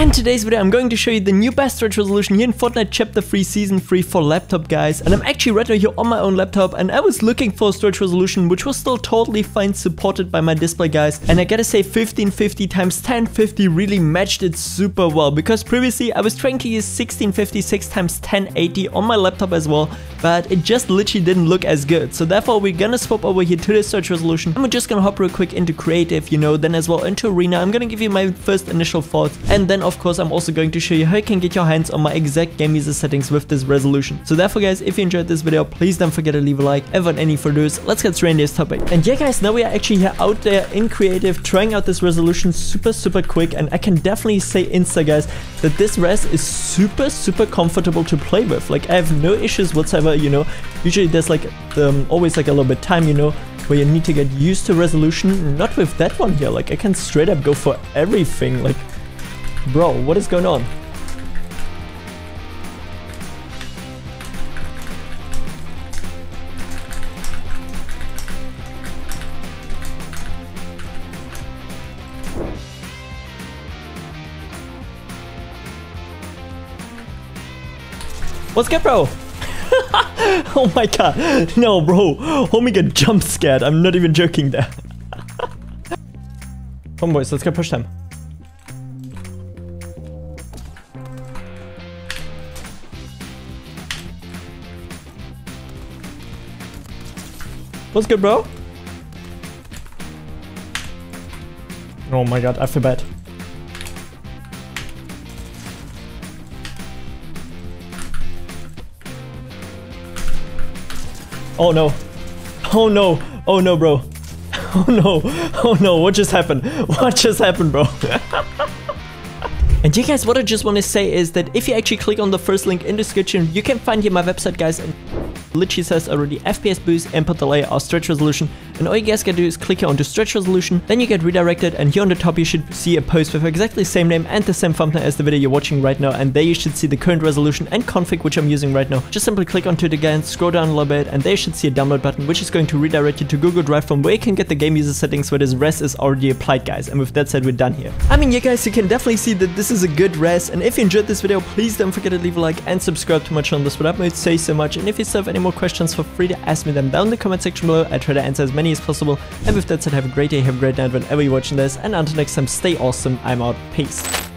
And today's video I'm going to show you the new best stretch resolution here in Fortnite Chapter 3 Season 3 for laptop guys. And I'm actually right now here on my own laptop, and I was looking for a stretch resolution which was still totally fine supported by my display guys. And I gotta say 1550 times 1050 really matched it super well, because previously I was trying to use 1656 times 1080 on my laptop as well, but it just literally didn't look as good. So therefore we're gonna swap over here to the stretch resolution, and we're just gonna hop real quick into creative, you know, then as well into arena. I'm gonna give you my first initial thoughts, and then of course I'm also going to show you how you can get your hands on my exact game user settings with this resolution. So therefore guys, if you enjoyed this video, please don't forget to leave a like. And without any further ado, let's get straight into this topic. And yeah guys, now we are actually here out there in creative trying out this resolution super quick, and I can definitely say insta guys that this res is super comfortable to play with. Like I have no issues whatsoever, you know. Usually there's like always like a little bit time, you know, where you need to get used to resolution. Not with that one here. Like I can straight up go for everything. Like bro, what is going on? What's good, bro? Oh my god. No, bro. Homie got jump scared. I'm not even joking there. Come on, boys. Let's go push them. What's good, bro? Oh my god, I feel bad. Oh no. Oh no. Oh no, bro. Oh no. Oh no, what just happened? What just happened, bro? And yeah guys, what I just want to say is that if you actually click on the first link in the description, you can find here my website guys, and Litchi says already FPS boost, input delay, or stretch resolution. And all you guys can do is click here onto stretch resolution, then you get redirected, and here on the top you should see a post with exactly the same name and the same thumbnail as the video you're watching right now, and there you should see the current resolution and config which I'm using right now. Just simply click onto it again, scroll down a little bit, and there you should see a download button which is going to redirect you to Google Drive, from where you can get the game user settings where this res is already applied guys. And with that said, we're done here. I mean yeah guys, you can definitely see that this is a good res, and if you enjoyed this video, please don't forget to leave a like and subscribe to my channel. This would help me say so much, and if you still have any more questions, feel free to ask me them down in the comment section below. I try to answer as many as possible. And with that said, have a great day, have a great night whenever you're watching this, and until next time, stay awesome. I'm out. Peace.